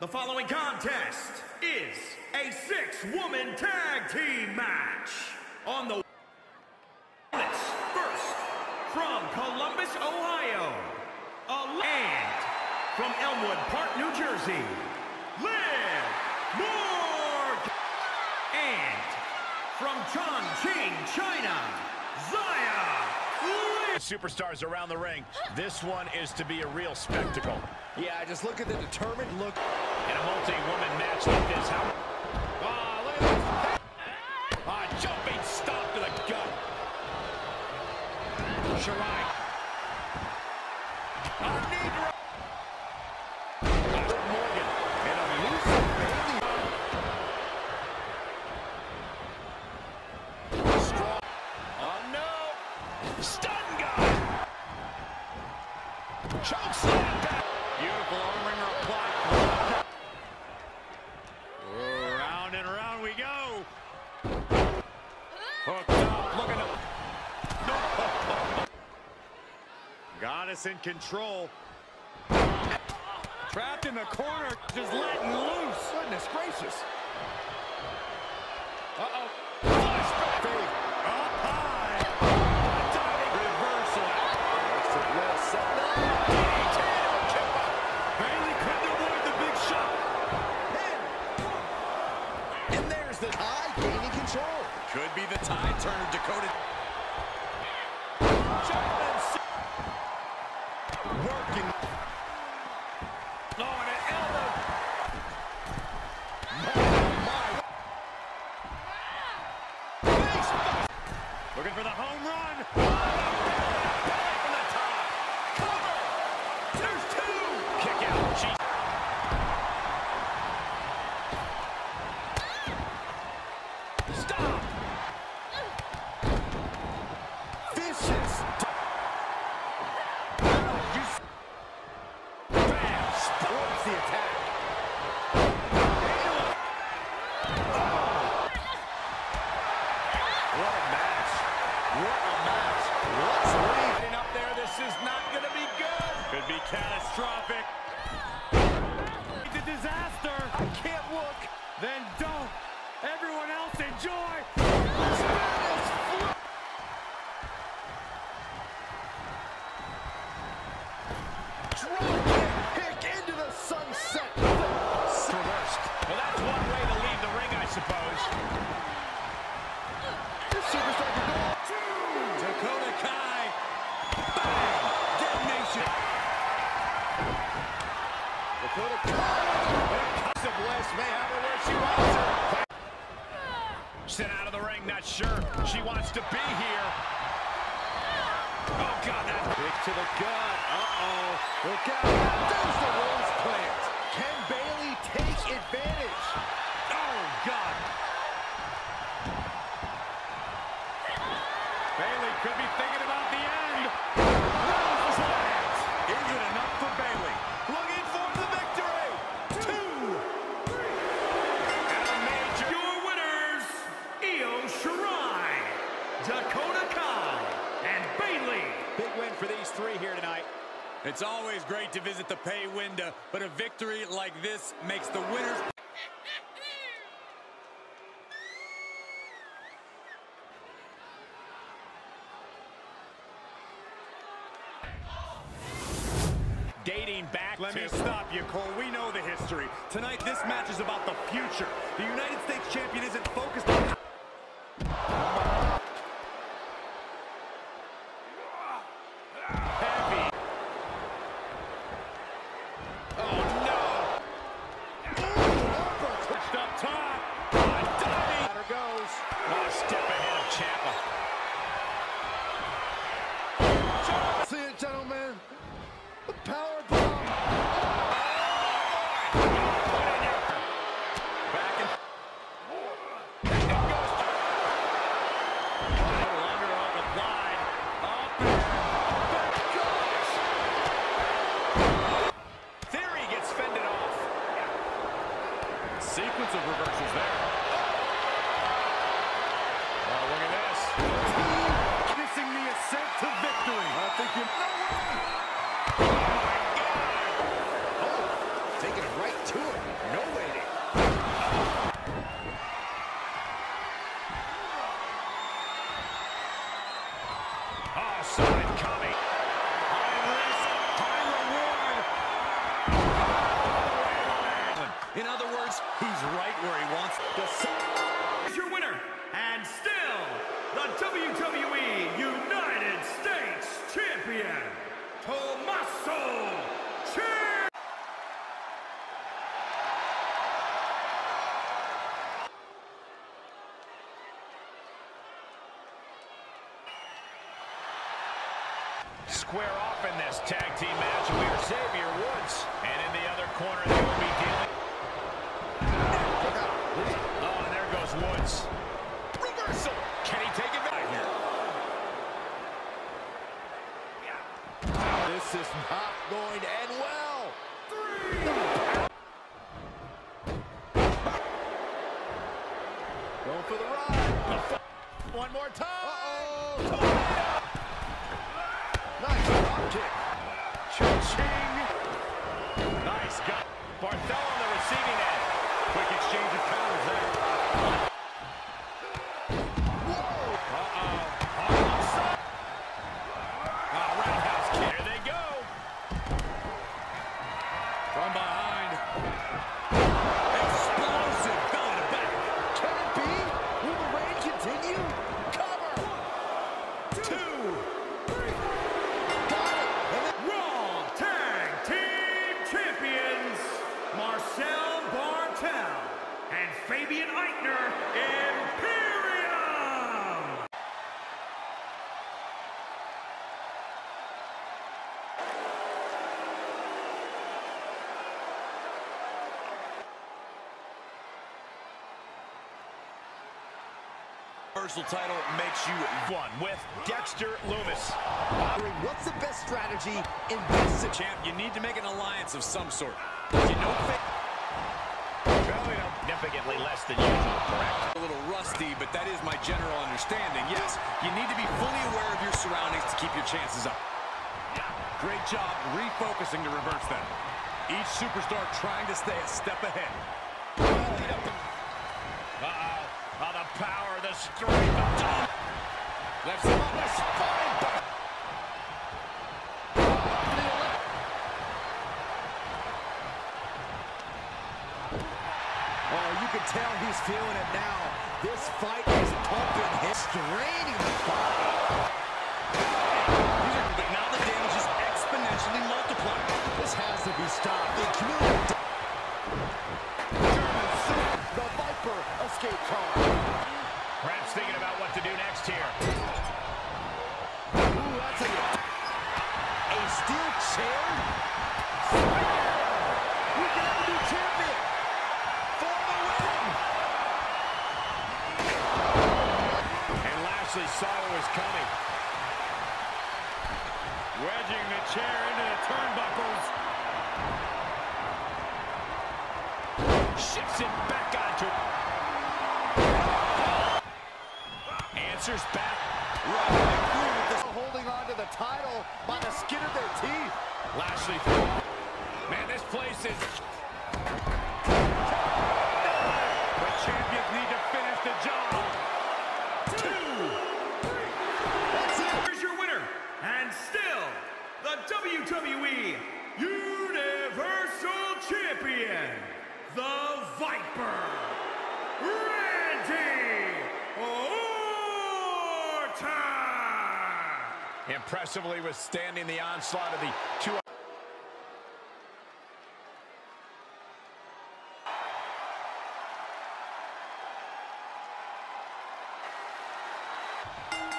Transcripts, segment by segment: The following contest is a 6-woman tag team match. On the first, from Columbus, Ohio, and from Elmwood Park, New Jersey, Liv Morgan. And from Chongqing, China, Xia Li. Superstars around the ring. This one is to be a real spectacle. Yeah, just look at the determined look. In a multi-woman match like this, how... Oh, look at this. Oh, jumping stomp to the gut. Shirai. Morgan. And a loose baby. Strong. Oh, no. Stun gun. Choke slam down. Beautiful arm ringer applied. Oh, round and round we go. Hooked up, looking up. No. Got us in control. Trapped in the corner, just letting loose. Goodness gracious. Uh-oh. Flashback. Up high. Reversal. That's a well set. Bailey couldn't avoid the big shot. And there's the tie, gaining control. Could be the tie turner, Dakota. Working. Oh, and an elbow. My. Looking for the home run. Catastrophic. The disaster. I can't look. Then don't. Everyone else enjoy. This man is flipped. Dropkick kick into the sunset. Reversed. Well, that's one way to leave the ring, I suppose. This superstar can go. Dakota Kai. Bang! Detonation. Dakota Kai, Casa Bliss may have her where she wants her. Sent out of the ring, not sure she wants to be here. Oh, God, that kick to the gut. Uh-oh. Look out. There's the rose plant. Can Bailey take advantage? Oh, God. Bailey could be thinking about the end. Rose plant. Is it enough for Bailey? Looking for the victory. 2, 3. And a major. Your winners, Io Shirai, Dakota Kai, and Bailey. Big win for these three here tonight. It's always great to visit the pay window, but a victory like this makes the winners. Dating back. Let me stop you, Corey. We know the history. Tonight, this match is about the future. The United States champion isn't focused on... Heavy. Oh, no. Pushed up top. Down goes. What a step ahead of Ciampa. See you, gentlemen. Power bomb. Oh, put in your back and goes through. Longer on the line. Up and goes. Theory gets fended off. Yeah. Sequence of reversals there. Oh, look at this. Side coming. High risk, high reward. In other words, he's right where he wants the sun. Here's your winner, and still the WWE United States Champion, Tommaso Ciampa. Square off in this tag team match. We are Xavier Woods. And in the other corner, they will be dealing. Oh, and there goes Woods. Reversal. Can he take it back here? Yeah. This is not going to end well. Going for the ride. One more time. Uh-oh. Nice drop kick. Cha-ching. Nice gut. Barthel on the receiving end. Quick exchange of counters there. Whoa. Uh-oh. On the side. Oh, roundhouse kick. There they go. From behind. Explosive. Going to back. Can it be? Will the rain continue? Cover. One, two. Fabian Eichner, Imperium! Universal title makes you one with Dexter Lumis. What's the best strategy in this? Champ, you need to make an alliance of some sort. You know, significantly less than usual, correct? A little rusty, but that is my general understanding. Yes, you need to be fully aware of your surroundings to keep your chances up. Yeah. Great job refocusing to reverse that. Each superstar trying to stay a step ahead. Uh-oh. Oh, the power, the strength. Left side, left side. Tell he's feeling it now. This fight is pumping his straining the body. But now the damage is exponentially multiplied. This has to be stopped. The community. German Sith, the Viper escape car. Perhaps thinking about what to do next here. Ooh, that's a steel chair. We can have a new champion. Saw it was coming. Wedging the chair into the turnbuckles. Shifts it back onto it. Answers back. Right. Holding on to the title by the skin of their teeth. Lashley. Man, this place is... The champions need to finish the job. 2, 3. That's it. Here's your winner, and still the WWE Universal Champion, the Viper, Randy Orton. Impressively withstanding the onslaught of the two.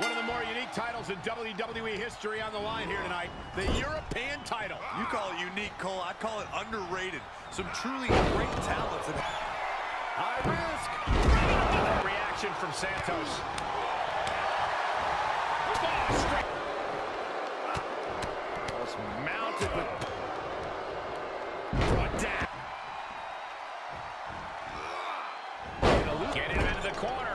One of the more unique titles in WWE history on the line here tonight, the European title. You call it unique, Cole. I call it underrated. Some truly great talents. High risk. Reaction from Santos. Almost mounted with... Brought down. Get him into the corner.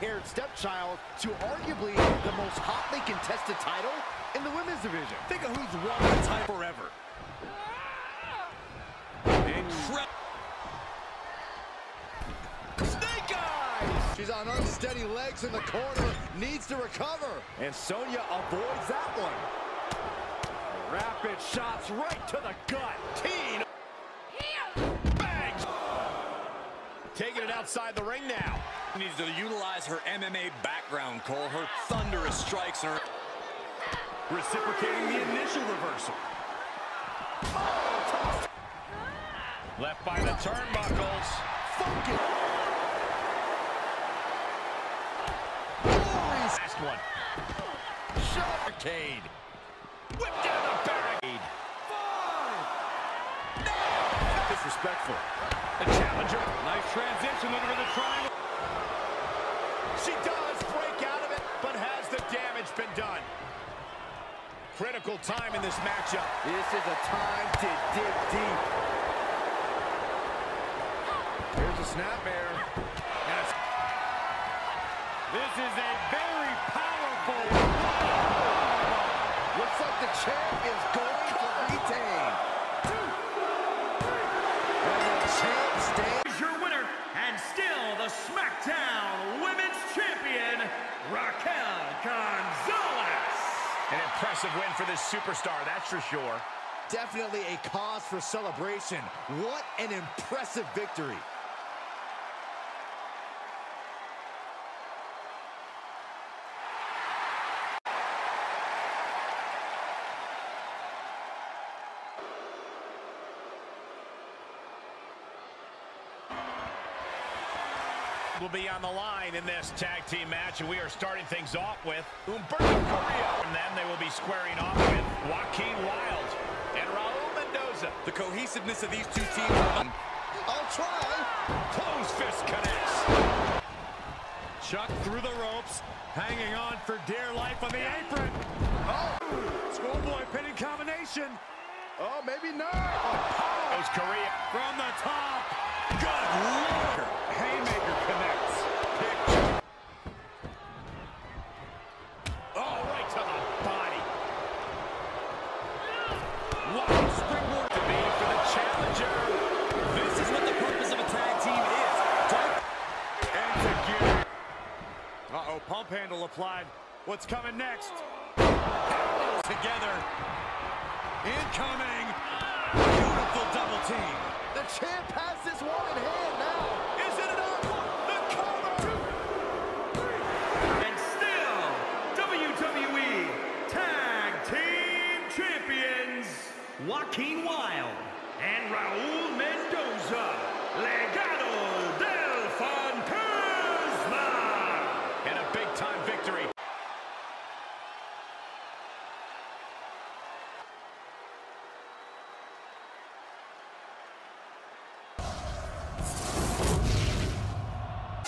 black-haired stepchild to arguably the most hotly contested title in the women's division. Think of who's won the title forever. Snake eyes! She's on unsteady legs in the corner, needs to recover. And Sonya avoids that one. Rapid shots right to the gut. Teen. Taking it outside the ring now. Needs to utilize her MMA background, Cole. Her thunderous strikes and her... reciprocating the initial reversal. Oh, left by the turnbuckles. Funky. Last one. Shotcade. Whip down the barricade. No. Disrespectful. The challenger. Nice transition under the triangle. She does break out of it, but has the damage been done? Critical time in this matchup. This is a time to dig deep. Here's a snapmare. Yes. This is a very powerful. Whoa. Looks like the champ is going to retain. Here's your winner, and still the SmackDown Women's Champion, Raquel Gonzalez. An impressive win for this superstar, that's for sure. Definitely a cause for celebration. What an impressive victory. Will be on the line in this tag team match, and we are starting things off with Humberto Correa, and then they will be squaring off with Joaquin Wilde and Raul Mendoza. The cohesiveness of these two teams. I'll try. Close fist connects. Chuck through the ropes, hanging on for dear life on the apron. Oh, schoolboy pinning combination. Oh, maybe not. Oh, goes Correa from the top. Good lord. Haymaker connects. Pick. Oh, right to the body. Wow, springboard to be for the challenger. This is what the purpose of a tag team is. And to gear. Uh-oh, pump handle applied. What's coming next? Together. Incoming. Beautiful double team. The champ has this one in hand now. Joaquin Wilde and Raul Mendoza, Legado del Fantasma, and a big-time victory.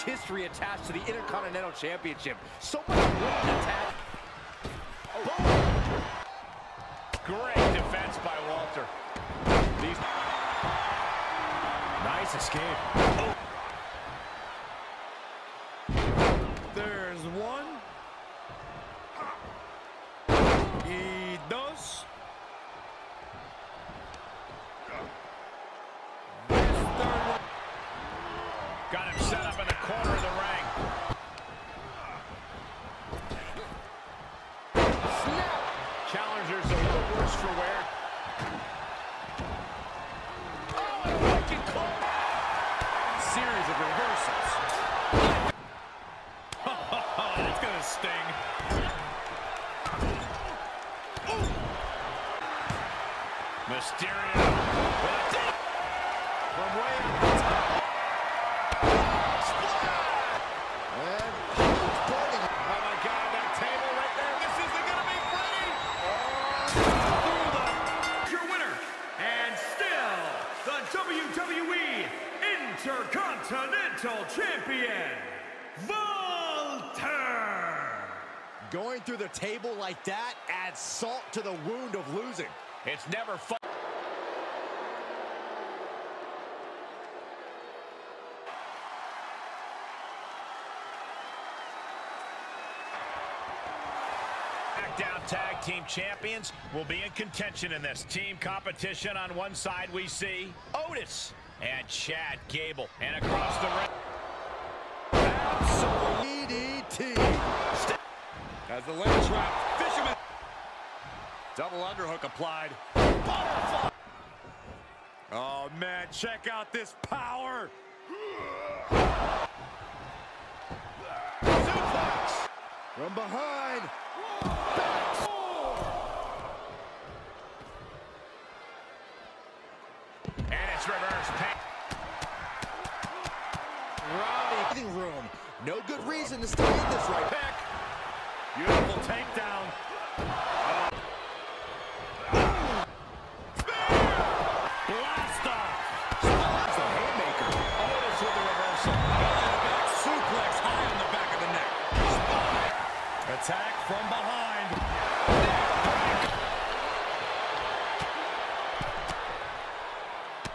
History attached to the Intercontinental Championship. So much attack. Oh. Great defense by Walter. These... Nice escape. Oh. There's one. Y dos. This third one. Got him set up in the corner of the ring. Challengers a little worse for wear. Oh, and wicked call. Series of reversals. It's gonna sting. Ooh. Mysterio. From way up the top. And who's burning? Oh my God, that table right there. This isn't gonna be pretty. Your winner, and still the WWE Intercontinental Champion, Walter. Going through the table like that adds salt to the wound of losing. It's never fun. tag team champions will be in contention in this. Team competition on one side, we see Otis and Chad Gable. And across the ring. DDT. As the leg trap, fisherman. Double underhook applied. Butterfly. Oh, man, check out this power. Suplex. From behind. Back. And it's reverse pick. Running room. No good reason to stay in this right back. Beautiful takedown. Attack from behind.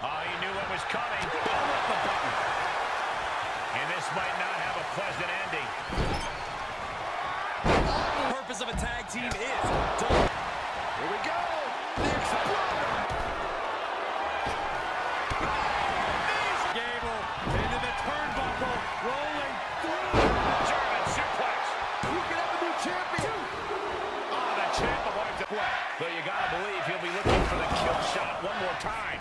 Oh, he knew what was coming. And this might not have a pleasant ending. The purpose of a tag team is done. Here we go. The Exploder. Gable into the turnbuckle, rolling through. German suplex. Who can have a new champion? Oh, the champ avoids the play. So you gotta believe he'll be looking for the kill shot one more time.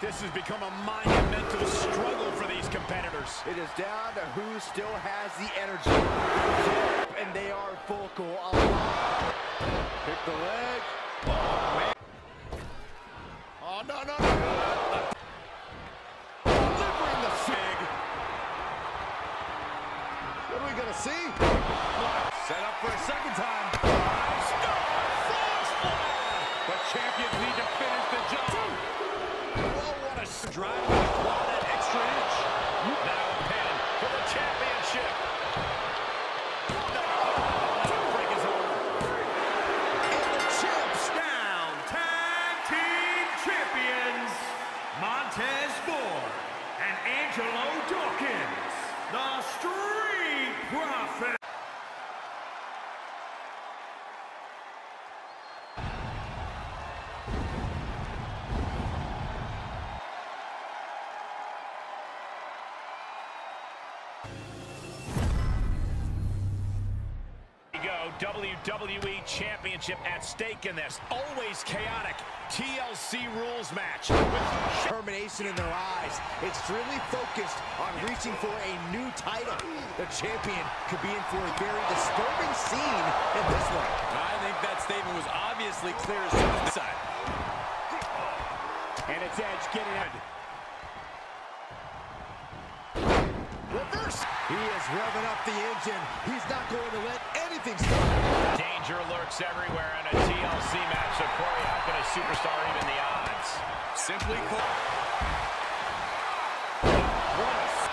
This has become a monumental struggle for these competitors. It is down to who still has the energy. And they are vocal. Pick the leg. Oh, no, no, no. Delivering the fig. What are we gonna see? Set up for a second time. But champions need to finish the job. Oh, what a drive to claw that extra inch. Now a pin for the championship. No. Break is over. And the champs down. Tag team champions. Montez Ford and Angelo Dawkins. The Street Profit. WWE Championship at stake in this always chaotic TLC rules match. With determination in their eyes, extremely focused on reaching for a new title. The champion could be in for a very disturbing scene in this one. I think that statement was obviously clear as the side. And it's Edge getting out. Reverse. He is revving up the engine. He's not going to let anything stop. Danger lurks everywhere in a TLC match. So Corey, how can a superstar even the odds? Simply call.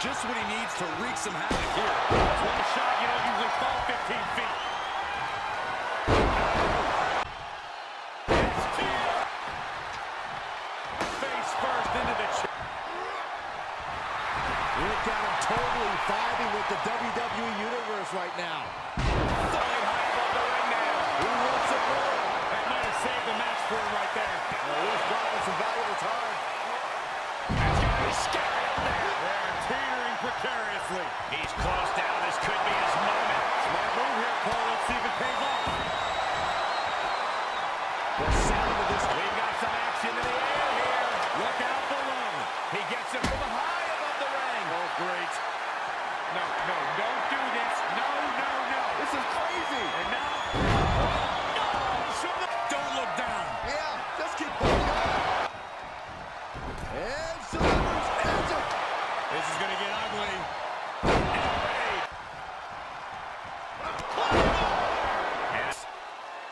Just what he needs to wreak some havoc here. That's one shot, you don't usually fall 15 feet. It's two. Face first into the chest. Look at him totally vibing with the WWE Universe right now. Falling high above the ring now. Who wants it more? That might have saved the match for him right there. Well, he's brought some valuable time. That's going to be scary out there. They're teetering precariously. He's close down. This could be his moment. Smart move here, Cole. Let's see if it pays off. The sound of this. We've got some action in the air here. Look out below. He gets it from behind. Oh, great. No, no, don't do this. No, no, no. This is crazy. And now... Oh, no! Don't look down. Yeah, just keep going. And delivers. This is going to get ugly. And...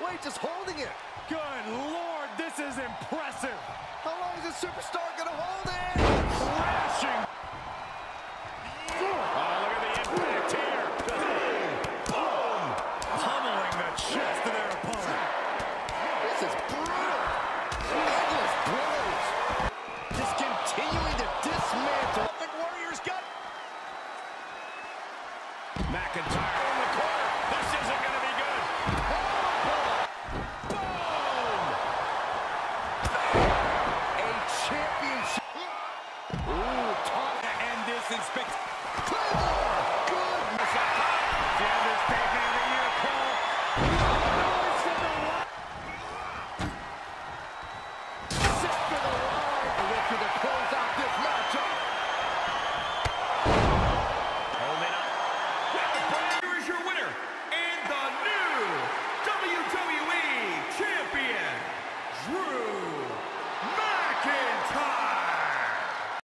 Wait, just holding it. Good Lord, this is impressive. How long is this superstar going to hold it? Crashing. This is brutal.